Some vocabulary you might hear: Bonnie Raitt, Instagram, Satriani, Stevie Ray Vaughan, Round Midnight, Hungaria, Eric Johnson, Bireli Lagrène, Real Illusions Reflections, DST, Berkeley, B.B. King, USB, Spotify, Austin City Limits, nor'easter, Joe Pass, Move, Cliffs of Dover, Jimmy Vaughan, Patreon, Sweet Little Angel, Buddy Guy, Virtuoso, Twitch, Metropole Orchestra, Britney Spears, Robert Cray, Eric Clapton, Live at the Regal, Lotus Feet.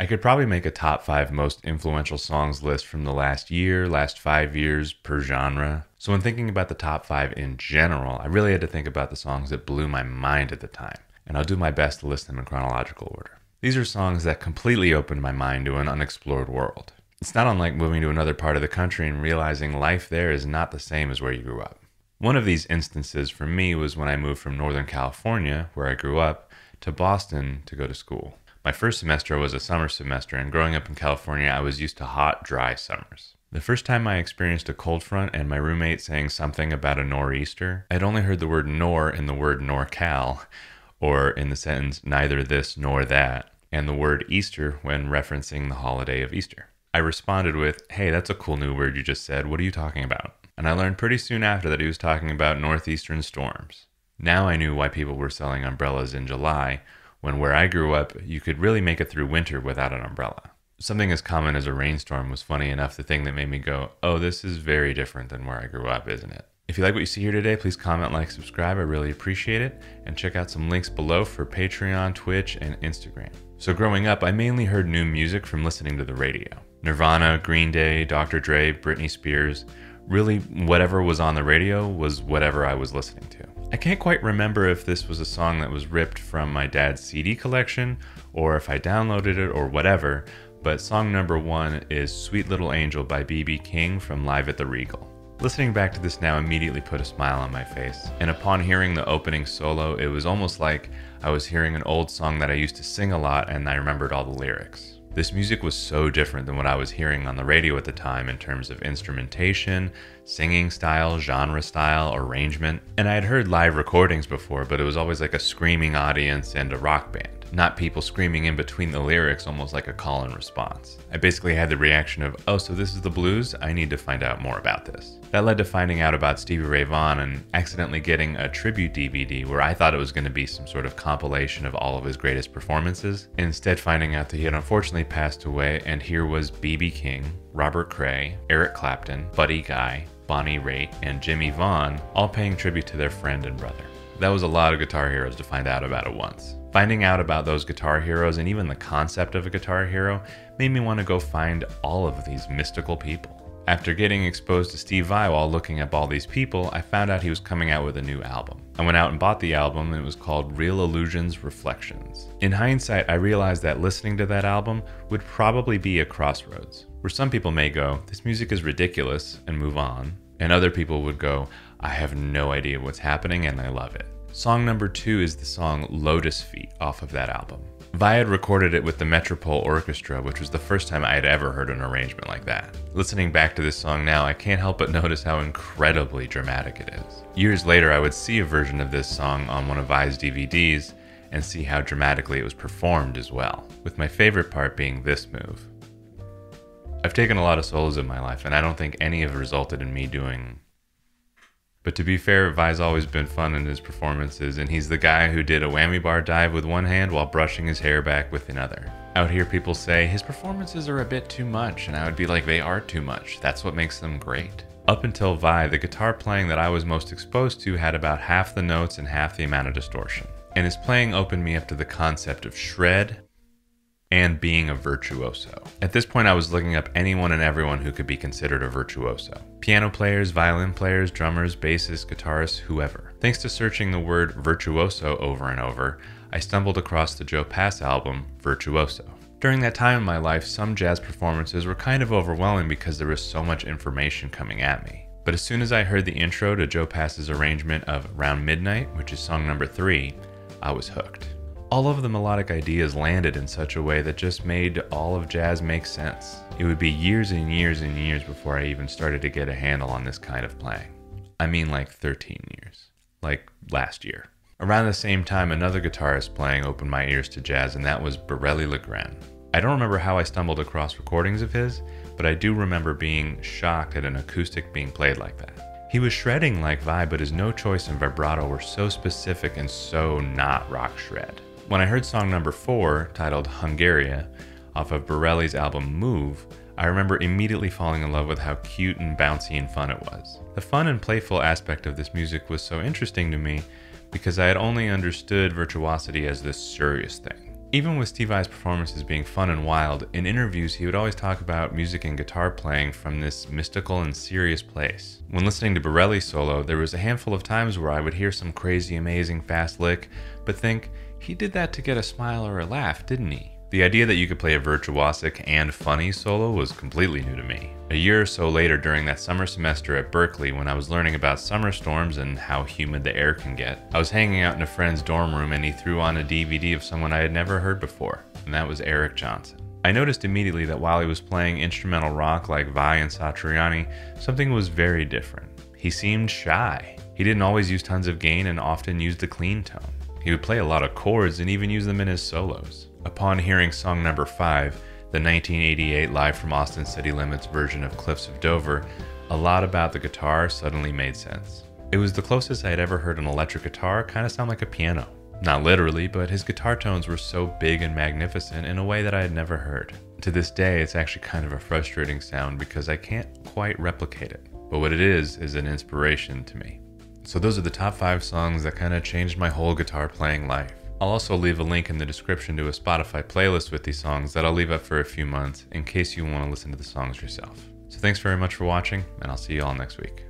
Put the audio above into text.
I could probably make a top 5 most influential songs list from the last year, last 5 years per genre. So when thinking about the top 5 in general, I really had to think about the songs that blew my mind at the time, and I'll do my best to list them in chronological order. These are songs that completely opened my mind to an unexplored world. It's not unlike moving to another part of the country and realizing life there is not the same as where you grew up. One of these instances for me was when I moved from Northern California, where I grew up, to Boston to go to school. My first semester was a summer semester, and growing up in California, I was used to hot, dry summers. The first time I experienced a cold front and my roommate saying something about a nor'easter, I'd only heard the word nor in the word NorCal, or in the sentence neither this nor that, and the word Easter when referencing the holiday of Easter. I responded with, "Hey, that's a cool new word you just said, what are you talking about?" And I learned pretty soon after that he was talking about northeastern storms. Now I knew why people were selling umbrellas in July, when where I grew up, you could really make it through winter without an umbrella. Something as common as a rainstorm was funny enough the thing that made me go, oh, this is very different than where I grew up, isn't it? If you like what you see here today, please comment, like, subscribe, I really appreciate it, and check out some links below for Patreon, Twitch, and Instagram. So growing up, I mainly heard new music from listening to the radio. Nirvana, Green Day, Dr. Dre, Britney Spears, really whatever was on the radio was whatever I was listening to. I can't quite remember if this was a song that was ripped from my dad's CD collection or if I downloaded it or whatever, but song number 1 is Sweet Little Angel by B.B. King from Live at the Regal. Listening back to this now immediately put a smile on my face, and upon hearing the opening solo, it was almost like I was hearing an old song that I used to sing a lot and I remembered all the lyrics. This music was so different than what I was hearing on the radio at the time in terms of instrumentation, singing style, genre style, arrangement. And I had heard live recordings before, but it was always like a screaming audience and a rock band, not people screaming in between the lyrics, almost like a call and response. I basically had the reaction of, oh, so this is the blues? I need to find out more about this. That led to finding out about Stevie Ray Vaughan and accidentally getting a tribute DVD where I thought it was going to be some sort of compilation of all of his greatest performances, instead finding out that he had unfortunately passed away, and here was B.B. King, Robert Cray, Eric Clapton, Buddy Guy, Bonnie Raitt, and Jimmy Vaughan, all paying tribute to their friend and brother. That was a lot of guitar heroes to find out about at once. Finding out about those guitar heroes and even the concept of a guitar hero made me want to go find all of these mystical people. After getting exposed to Steve Vai while looking up all these people, I found out he was coming out with a new album. I went out and bought the album, and it was called Real Illusions Reflections. In hindsight, I realized that listening to that album would probably be a crossroads, where some people may go, this music is ridiculous, and move on, and other people would go, I have no idea what's happening and I love it. Song number 2 is the song Lotus Feet off of that album. Vai had recorded it with the Metropole Orchestra, which was the first time I had ever heard an arrangement like that. Listening back to this song now, I can't help but notice how incredibly dramatic it is. Years later, I would see a version of this song on one of Vai's DVDs and see how dramatically it was performed as well, with my favorite part being this move. I've taken a lot of solos in my life, and I don't think any have resulted in me doing. But to be fair, Vai's always been fun in his performances, and he's the guy who did a whammy bar dive with one hand while brushing his hair back with another. I would hear people say, his performances are a bit too much, and I would be like, they are too much, that's what makes them great. Up until Vai, the guitar playing that I was most exposed to had about half the notes and half the amount of distortion. And his playing opened me up to the concept of shred and being a virtuoso. At this point, I was looking up anyone and everyone who could be considered a virtuoso. Piano players, violin players, drummers, bassists, guitarists, whoever. Thanks to searching the word virtuoso over and over, I stumbled across the Joe Pass album, Virtuoso. During that time in my life, some jazz performances were kind of overwhelming because there was so much information coming at me. But as soon as I heard the intro to Joe Pass's arrangement of Round Midnight, which is song number 3, I was hooked. All of the melodic ideas landed in such a way that just made all of jazz make sense. It would be years and years and years before I even started to get a handle on this kind of playing. I mean like 13 years. Like last year. Around the same time, another guitarist playing opened my ears to jazz, and that was Bireli Lagrène. I don't remember how I stumbled across recordings of his, but I do remember being shocked at an acoustic being played like that. He was shredding like Vai, but his no choice and vibrato were so specific and so not rock shred. When I heard song number 4, titled Hungaria, off of Bireli's album Move, I remember immediately falling in love with how cute and bouncy and fun it was. The fun and playful aspect of this music was so interesting to me because I had only understood virtuosity as this serious thing. Even with Steve Vai's performances being fun and wild, in interviews he would always talk about music and guitar playing from this mystical and serious place. When listening to Bireli solo, there was a handful of times where I would hear some crazy, amazing fast lick, but think, he did that to get a smile or a laugh, didn't he? The idea that you could play a virtuosic and funny solo was completely new to me. A year or so later during that summer semester at Berkeley when I was learning about summer storms and how humid the air can get, I was hanging out in a friend's dorm room and he threw on a DVD of someone I had never heard before, and that was Eric Johnson. I noticed immediately that while he was playing instrumental rock like Vai and Satriani, something was very different. He seemed shy. He didn't always use tons of gain and often used the clean tone. He would play a lot of chords and even use them in his solos. Upon hearing song number 5, the 1988 Live from Austin City Limits version of Cliffs of Dover, a lot about the guitar suddenly made sense. It was the closest I had ever heard an electric guitar kind of sound like a piano. Not literally, but his guitar tones were so big and magnificent in a way that I had never heard. To this day, it's actually kind of a frustrating sound because I can't quite replicate it. But what it is an inspiration to me. So those are the top 5 songs that kind of changed my whole guitar playing life. I'll also leave a link in the description to a Spotify playlist with these songs that I'll leave up for a few months in case you want to listen to the songs yourself. So thanks very much for watching, and I'll see you all next week.